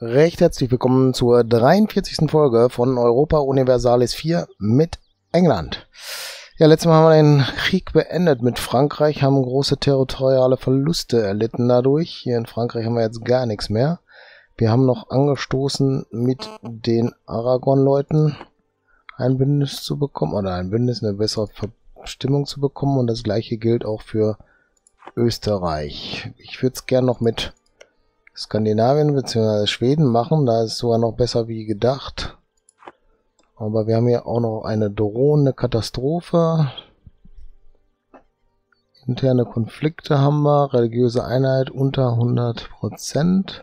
Recht herzlich willkommen zur 43. Folge von Europa Universalis IV mit England. Ja, letztes Mal haben wir den Krieg beendet mit Frankreich, haben große territoriale Verluste erlitten dadurch. Hier in Frankreich haben wir jetzt gar nichts mehr. Wir haben noch angestoßen mit den Aragon-Leuten ein Bündnis zu bekommen, oder ein Bündnis, eine bessere Verstimmung zu bekommen. Und das gleiche gilt auch für Österreich. Ich würde es gerne noch mit Skandinavien bzw. Schweden machen, da ist es sogar noch besser wie gedacht. Aber wir haben hier auch noch eine drohende Katastrophe. Interne Konflikte haben wir, religiöse Einheit unter 100%.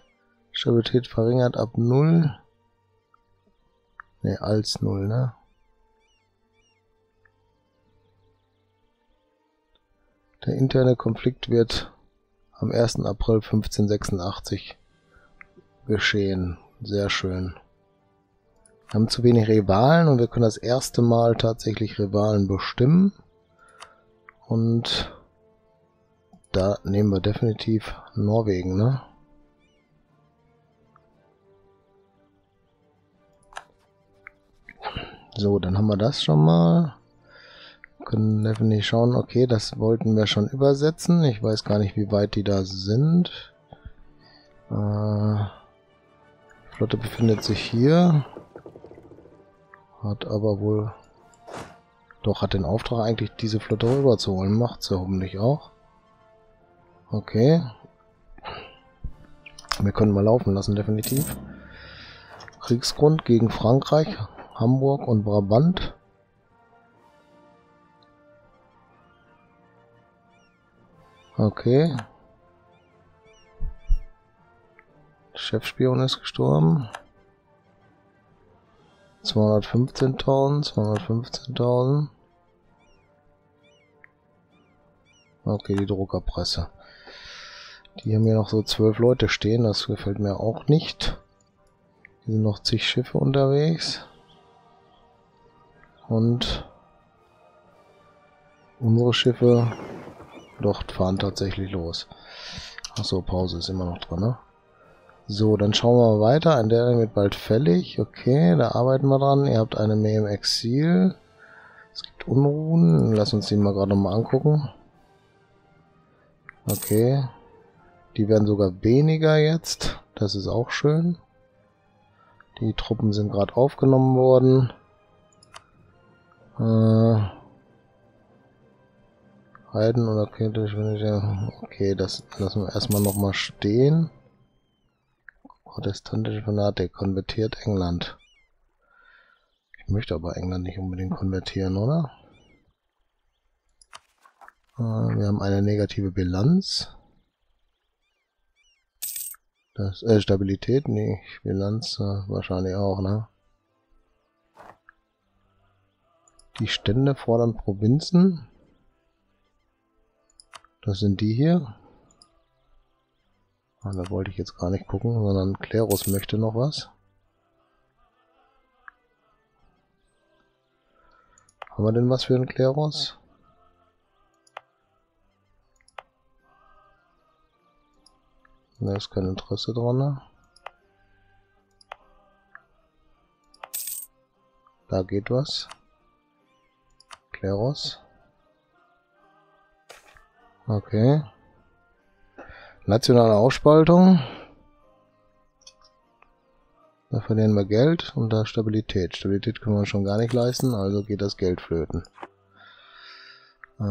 Stabilität verringert ab 0. Ne, als 0, ne? Der interne Konflikt wird am 1. April 1586 geschehen. Sehr schön. Wir haben zu wenig Rivalen und wir können das erste Mal tatsächlich Rivalen bestimmen. Und da nehmen wir definitiv Norwegen, ne? So, dann haben wir das schon mal. Wir können definitiv schauen. Okay, das wollten wir schon übersetzen. Ich weiß gar nicht, wie weit die da sind. Die Flotte befindet sich hier. Hat aber wohl... Doch, hat den Auftrag eigentlich, diese Flotte rüberzuholen. Macht sie hoffentlich auch. Okay. Wir können mal laufen lassen, definitiv. Kriegsgrund gegen Frankreich, Hamburg und Brabant. Okay. Chefspion ist gestorben. 215.000, 215.000. Okay, die Druckerpresse. Die haben hier noch so 12 Leute stehen, das gefällt mir auch nicht. Hier sind noch zig Schiffe unterwegs. Und unsere Schiffe doch fahren tatsächlich los. Achso, Pause ist immer noch drin, ne? So, dann schauen wir mal weiter. An der wird bald fällig. Okay, da arbeiten wir dran. Ihr habt eine Armee im Exil. Es gibt Unruhen. Lass uns die mal gerade nochmal angucken. Okay. Die werden sogar weniger jetzt. Das ist auch schön. Die Truppen sind gerade aufgenommen worden. Reiten oder könnte ich, wenn ich ja... Okay, das lassen wir erstmal nochmal stehen. Protestantische Fanatik, konvertiert England. Ich möchte aber England nicht unbedingt konvertieren, oder? Wir haben eine negative Bilanz. Das, Stabilität, nee, Bilanz wahrscheinlich auch, ne? Die Stände fordern Provinzen. Das sind die hier. Ah, da wollte ich jetzt gar nicht gucken, sondern Klerus möchte noch was. Haben wir denn was für einen Klerus? Da ist kein Interesse dran. Ne? Da geht was. Klerus. Okay. Nationale Aufspaltung. Da verlieren wir Geld und da Stabilität. Stabilität können wir uns schon gar nicht leisten, also geht das Geld flöten. Die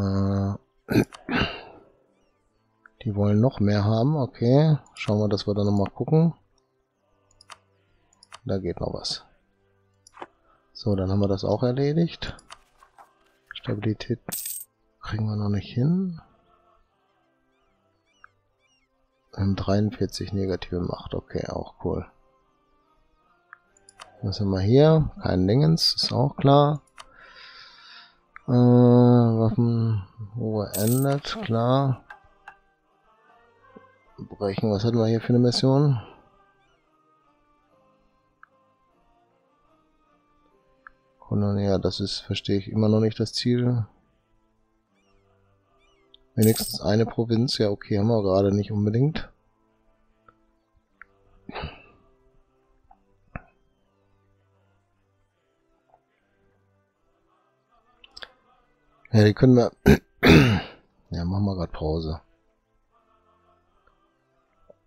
wollen noch mehr haben, okay. Schauen wir, dass wir da nochmal gucken. Da geht noch was. So, dann haben wir das auch erledigt. Stabilität kriegen wir noch nicht hin. Wir haben 43 negative Macht, okay, auch cool. Was haben wir hier? Kein Dingens, ist auch klar. Waffenruhe endet, klar. Brechen, was hatten wir hier für eine Mission? Ja, das ist, verstehe ich immer noch nicht das Ziel. Wenigstens eine Provinz, ja okay, haben wir gerade nicht unbedingt. Ja, die können wir... Ja, machen wir gerade Pause.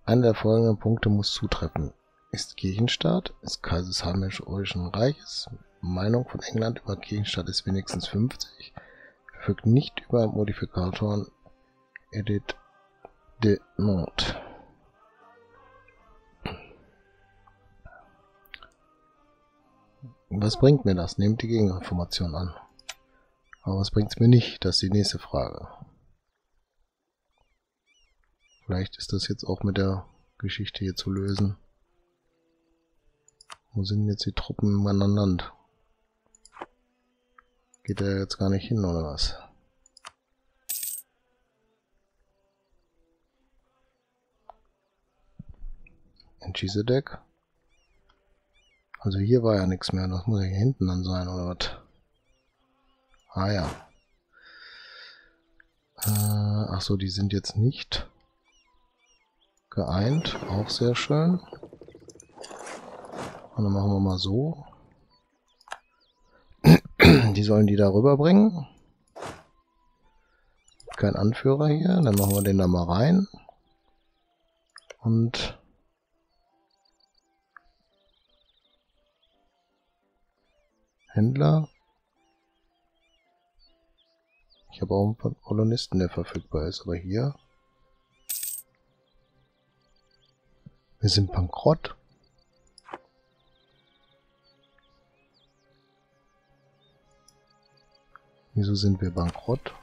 Einer der folgenden Punkte muss zutreffen. Ist Kirchenstaat, ist Kaiser des Heimisch-Orischen Reiches, Meinung von England über Kirchenstaat ist wenigstens 50, verfügt nicht über Modifikatoren Edit de Not. Was bringt mir das? Nehmt die Gegenreformation an. Aber was bringt es mir nicht? Das ist die nächste Frage. Vielleicht ist das jetzt auch mit der Geschichte hier zu lösen. Wo sind jetzt die Truppen im anderen Land? Geht er jetzt gar nicht hin, oder was? Ein Cheese-Deck. Also hier war ja nichts mehr. Das muss ja hier hinten dann sein, oder was? Ah ja. Achso, die sind jetzt nicht geeint. Auch sehr schön. Und dann machen wir mal so. Die sollen die da rüberbringen. Kein Anführer hier. Dann machen wir den da mal rein. Und Händler. Ich habe auch einen Kolonisten, der verfügbar ist. Aber hier. Wir sind bankrott. Wieso sind wir bankrott?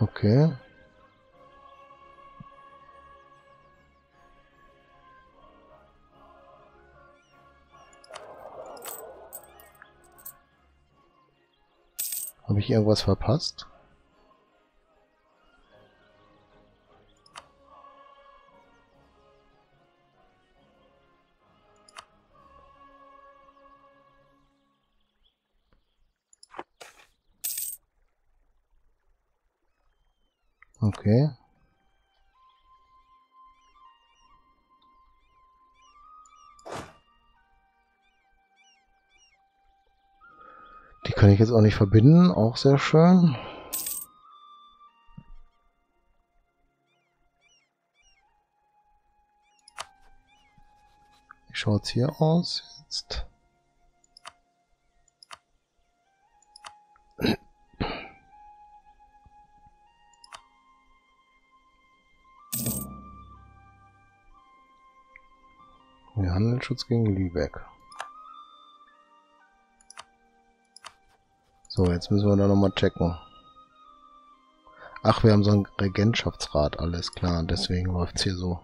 Okay. Habe ich irgendwas verpasst? Okay. Die kann ich jetzt auch nicht verbinden, auch sehr schön. Wie schaut es hier aus jetzt? Handelsschutz gegen Lübeck. So, jetzt müssen wir da nochmal checken. Ach, wir haben so einen Regentschaftsrat, alles klar. Deswegen läuft es hier so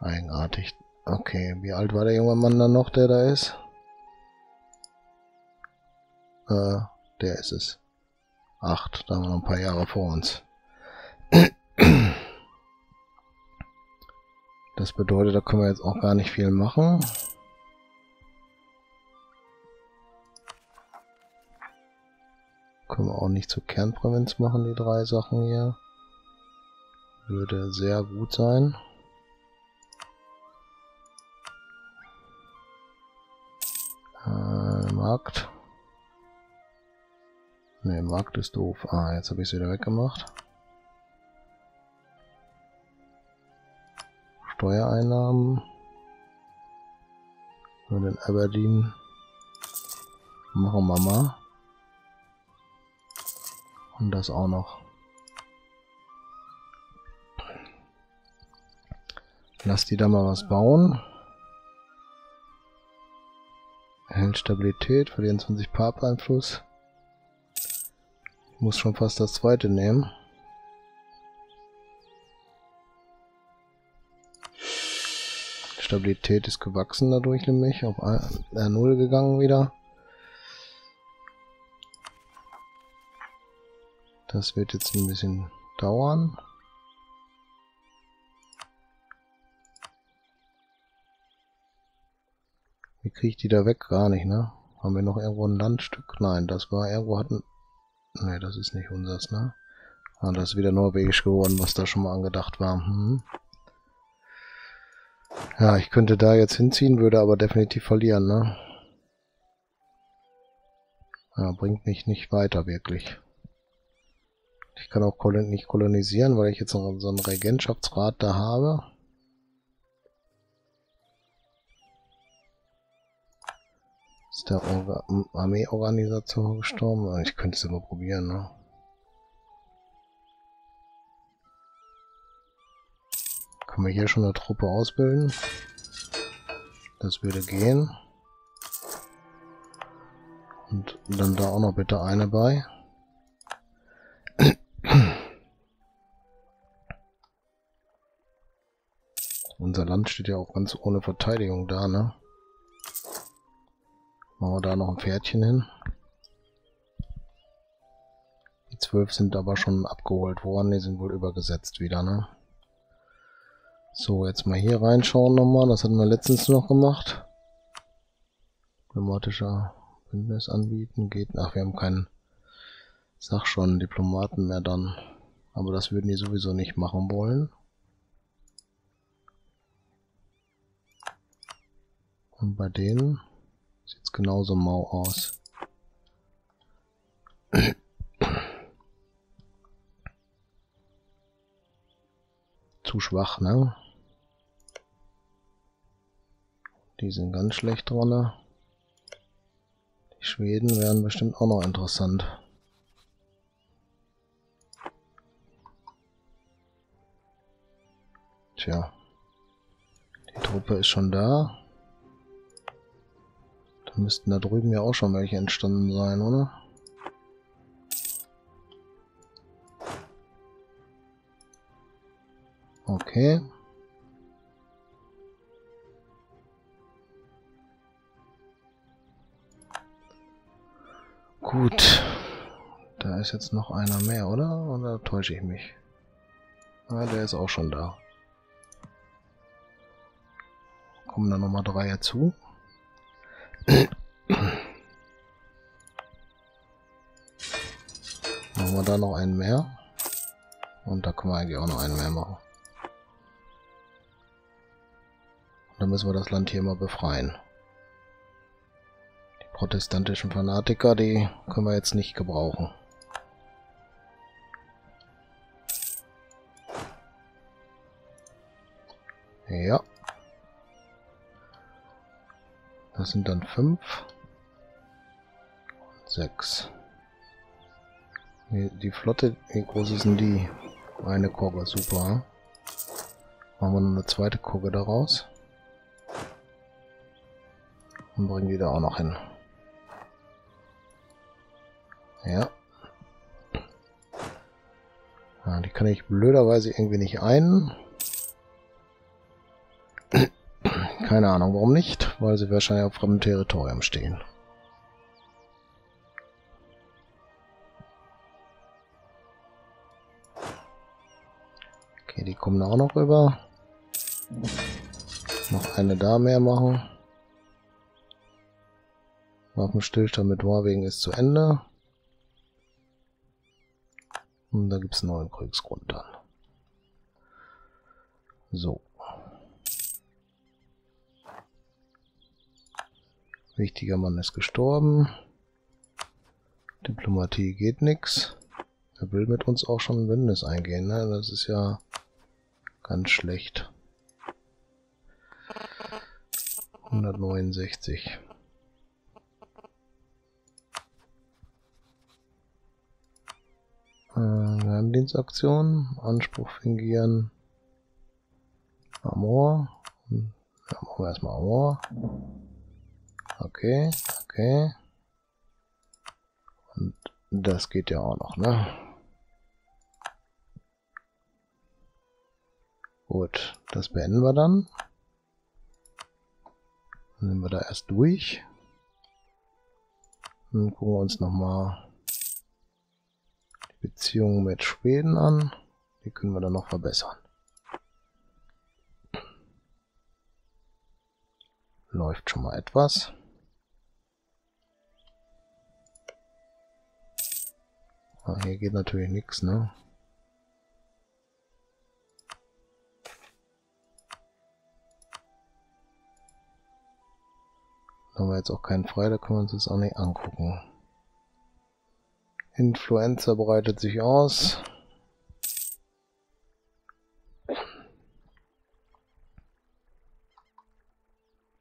eigenartig. Okay, wie alt war der junge Mann dann noch, der da ist? Der ist es. 8, da haben wir noch ein paar Jahre vor uns. Das bedeutet, da können wir jetzt auch gar nicht viel machen. Können wir auch nicht zur Kernprovinz machen, die 3 Sachen hier. Würde sehr gut sein. Markt. Ne, Markt ist doof. Ah, jetzt habe ich es wieder weggemacht. Steuereinnahmen. Und in Aberdeen machen wir mal. Und das auch noch. Lass die da mal was bauen. Erhält Stabilität, verlieren 20 Papeinfluss. Ich muss schon fast das zweite nehmen. Stabilität ist gewachsen dadurch nämlich, auf 0 gegangen wieder. Das wird jetzt ein bisschen dauern. Wie kriege ich die da weg? Gar nicht, ne? Haben wir noch irgendwo ein Landstück? Nein, das war irgendwo hatten... Ne, das ist nicht unseres, ne? Ah, das ist wieder norwegisch geworden, was da schon mal angedacht war. Ja, ich könnte da jetzt hinziehen, würde aber definitiv verlieren, ne? Ja, bringt mich nicht weiter, wirklich. Ich kann auch nicht kolonisieren, weil ich jetzt noch so einen Regentschaftsrat da habe. Ist der Armeeorganisation gestorben? Ich könnte es immer probieren, ne? Können wir hier schon eine Truppe ausbilden? Das würde gehen. Und dann da auch noch bitte eine bei. Unser Land steht ja auch ganz ohne Verteidigung da, ne? Machen wir da noch ein Pferdchen hin. Die 12 sind aber schon abgeholt worden. Die sind wohl übergesetzt wieder, ne? So, jetzt mal hier reinschauen nochmal. Das hatten wir letztens noch gemacht. Diplomatischer Bündnis anbieten geht. Ach, wir haben keinen, sag schon, Diplomaten mehr dann. Aber das würden die sowieso nicht machen wollen. Und bei denen sieht es genauso mau aus. Zu schwach, ne? Die sind ganz schlecht dran. Die Schweden wären bestimmt auch noch interessant. Tja. Die Truppe ist schon da. Müssten da drüben ja auch schon welche entstanden sein, oder? Okay. Gut. Da ist jetzt noch einer mehr, oder? Oder täusche ich mich? Ah, der ist auch schon da. Kommen da nochmal 3 dazu. Machen wir da noch einen mehr. Und da können wir eigentlich auch noch einen mehr machen. Und dann müssen wir das Land hier mal befreien. Die protestantischen Fanatiker, die können wir jetzt nicht gebrauchen. Ja. Das sind dann 5 und 6. Die Flotte, wie groß ist denn die? Eine Kogge, super. Machen wir noch eine zweite Kogge daraus. Und bringen die da auch noch hin. Ja. Ja, die kann ich blöderweise irgendwie nicht ein. Keine Ahnung, warum nicht, weil sie wahrscheinlich auf fremdem Territorium stehen. Okay, die kommen da auch noch rüber. Noch eine da mehr machen. Waffenstillstand mit Norwegen ist zu Ende. Und da gibt es einen neuen Kriegsgrund dann. So. Wichtiger Mann ist gestorben. Diplomatie geht nix. Er will mit uns auch schon ein Bündnis eingehen, ne? Das ist ja ganz schlecht. 169. Geheimdienstaktion, Anspruch fingieren. Amor. Ja, machen wir erstmal Amor. Okay, okay. Und das geht ja auch noch, ne? Gut, das beenden wir dann. Dann sind wir da erst durch. Dann gucken wir uns nochmal die Beziehungen mit Schweden an. Die können wir dann noch verbessern. Läuft schon mal etwas. Hier geht natürlich nichts, ne? Da haben wir jetzt auch keinen frei, da können wir uns das auch nicht angucken. Influenza breitet sich aus.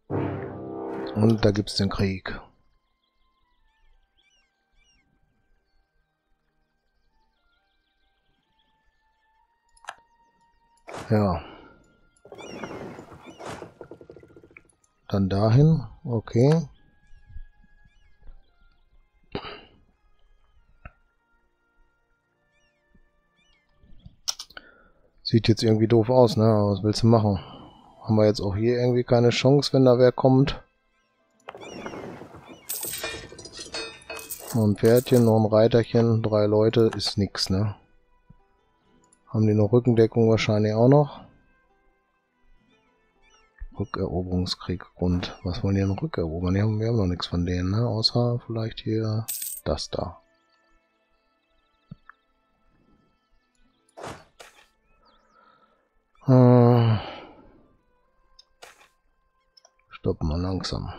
Und da gibt es den Krieg. Ja. Dann dahin. Okay. Sieht jetzt irgendwie doof aus, ne? Aber was willst du machen? Haben wir jetzt auch hier irgendwie keine Chance, wenn da wer kommt? Noch ein Pferdchen, noch ein Reiterchen, 3 Leute, ist nix, ne? Haben die noch Rückendeckung wahrscheinlich auch noch? Rückeroberungskrieg, Grund. Was wollen die denn rückerobern? Wir haben noch nichts von denen, ne? Außer vielleicht hier das da. Stoppen wir langsam.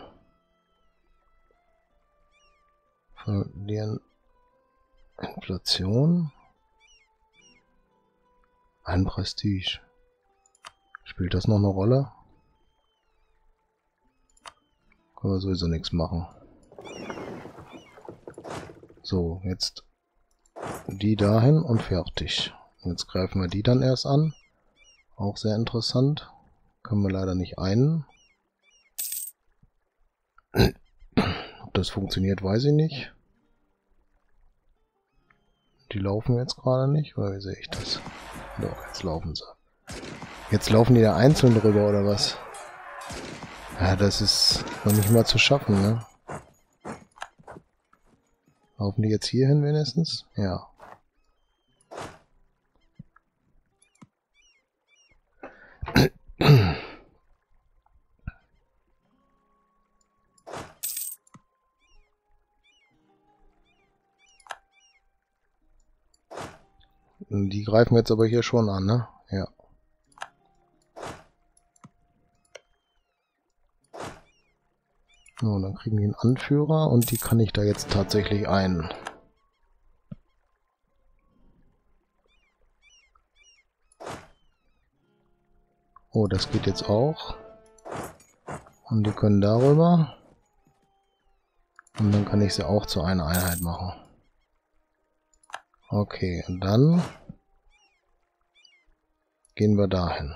Verlieren Inflation. Ein Prestige. Spielt das noch eine Rolle? Können wir sowieso nichts machen. So, jetzt die dahin und fertig. Jetzt greifen wir die dann erst an. Auch sehr interessant. Können wir leider nicht ein. Ob das funktioniert, weiß ich nicht. Die laufen jetzt gerade nicht, oder wie sehe ich das? Doch, jetzt laufen sie. Jetzt laufen die da einzeln drüber, oder was? Ja, das ist noch nicht mal zu schaffen, ne? Laufen die jetzt hier hin wenigstens? Ja. Die greifen jetzt aber hier schon an, ne? Ja. So, dann kriegen die einen Anführer und die kann ich da jetzt tatsächlich ein. Oh, das geht jetzt auch. Und die können darüber. Und dann kann ich sie auch zu einer Einheit machen. Okay, und dann gehen wir dahin.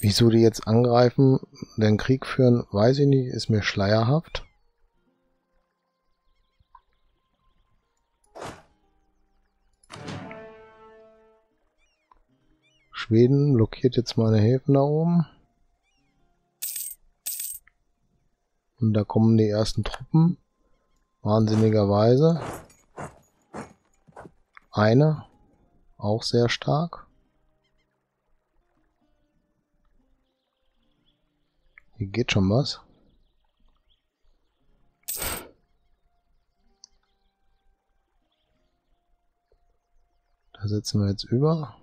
Wieso die jetzt angreifen, den Krieg führen, weiß ich nicht, ist mir schleierhaft. Schweden blockiert jetzt meine Häfen da oben. Und da kommen die ersten Truppen. Wahnsinnigerweise. Eine. Auch sehr stark. Hier geht schon was. Da setzen wir jetzt über.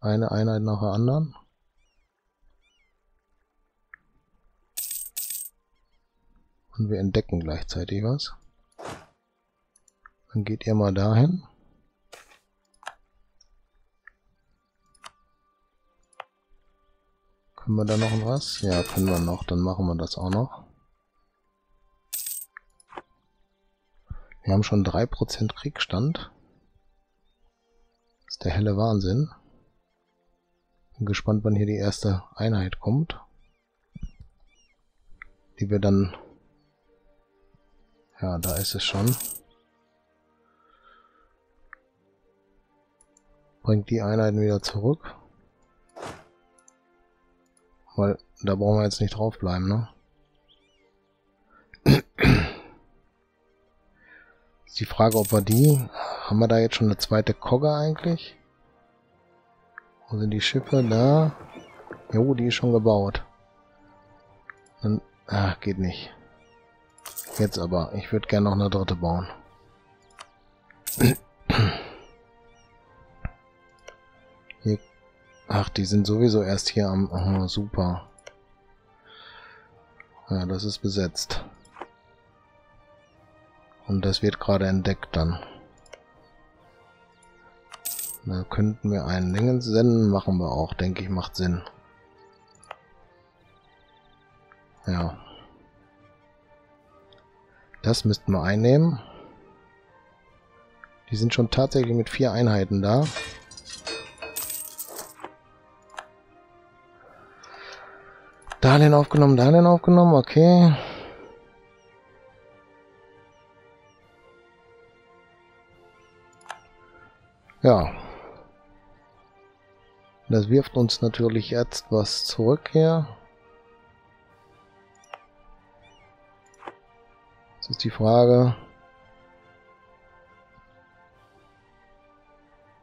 Eine Einheit nach der anderen. Und wir entdecken gleichzeitig was. Dann geht ihr mal dahin. Können wir da noch was? Ja, können wir noch. Dann machen wir das auch noch. Wir haben schon 3% Kriegsstand. Das ist der helle Wahnsinn. Bin gespannt, wann hier die erste Einheit kommt. Die wir dann... Ja, da ist es schon. Bringt die Einheiten wieder zurück. Weil da brauchen wir jetzt nicht draufbleiben, ne? Ist die Frage, ob wir die... Haben wir da jetzt schon eine zweite Kogge eigentlich? Wo sind die Schiffe? Da. Jo, die ist schon gebaut. Dann, ach, geht nicht. Jetzt aber. Ich würde gerne noch eine dritte bauen. Hier. Ach, die sind sowieso erst hier am... Oh, super. Ja, das ist besetzt. Und das wird gerade entdeckt dann. Da könnten wir einen Längensennen machen, wir auch, denke ich, macht Sinn. Ja. Das müssten wir einnehmen. Die sind schon tatsächlich mit 4 Einheiten da. Dahin aufgenommen, okay. Ja. Das wirft uns natürlich jetzt was zurück hier. Das ist die Frage,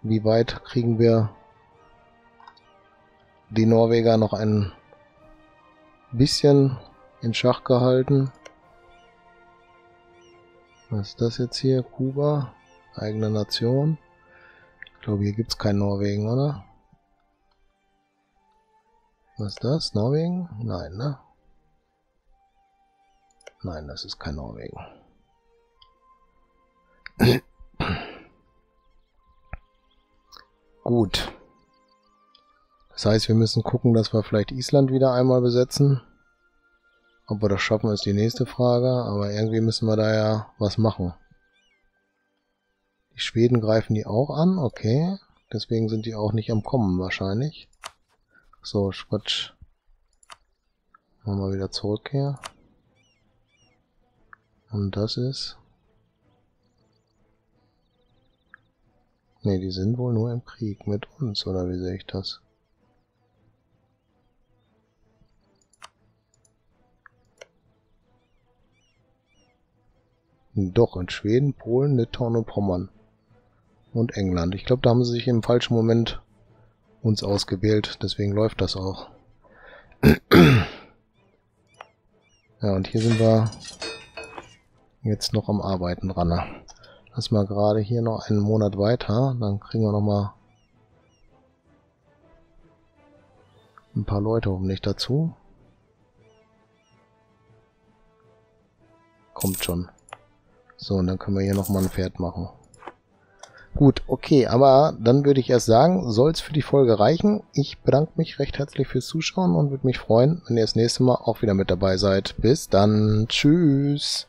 wie weit kriegen wir die Norweger noch ein bisschen in Schach gehalten. Was ist das jetzt hier? Kuba, eigene Nation. Ich glaube, hier gibt es kein Norwegen, oder? Was ist das? Norwegen? Nein, ne? Nein, das ist kein Norwegen. Gut. Das heißt, wir müssen gucken, dass wir vielleicht Island wieder einmal besetzen. Ob wir das schaffen, ist die nächste Frage. Aber irgendwie müssen wir da ja was machen. Die Schweden greifen die auch an. Okay. Deswegen sind die auch nicht am Kommen wahrscheinlich. So, Quatsch. Machen wir wieder zurück hier. Und das ist... Ne, die sind wohl nur im Krieg mit uns, oder wie sehe ich das? Doch, in Schweden, Polen, Litauen und Pommern. Und England. Ich glaube, da haben sie sich im falschen Moment uns ausgewählt. Deswegen läuft das auch. Ja, und hier sind wir... jetzt noch am Arbeiten ran. Lass mal gerade hier noch einen Monat weiter, dann kriegen wir noch mal ein paar Leute hoffentlich dazu. Kommt schon. So, und dann können wir hier noch mal ein Pferd machen. Gut, okay, aber dann würde ich erst sagen, soll es für die Folge reichen. Ich bedanke mich recht herzlich fürs Zuschauen und würde mich freuen, wenn ihr das nächste Mal auch wieder mit dabei seid. Bis dann. Tschüss.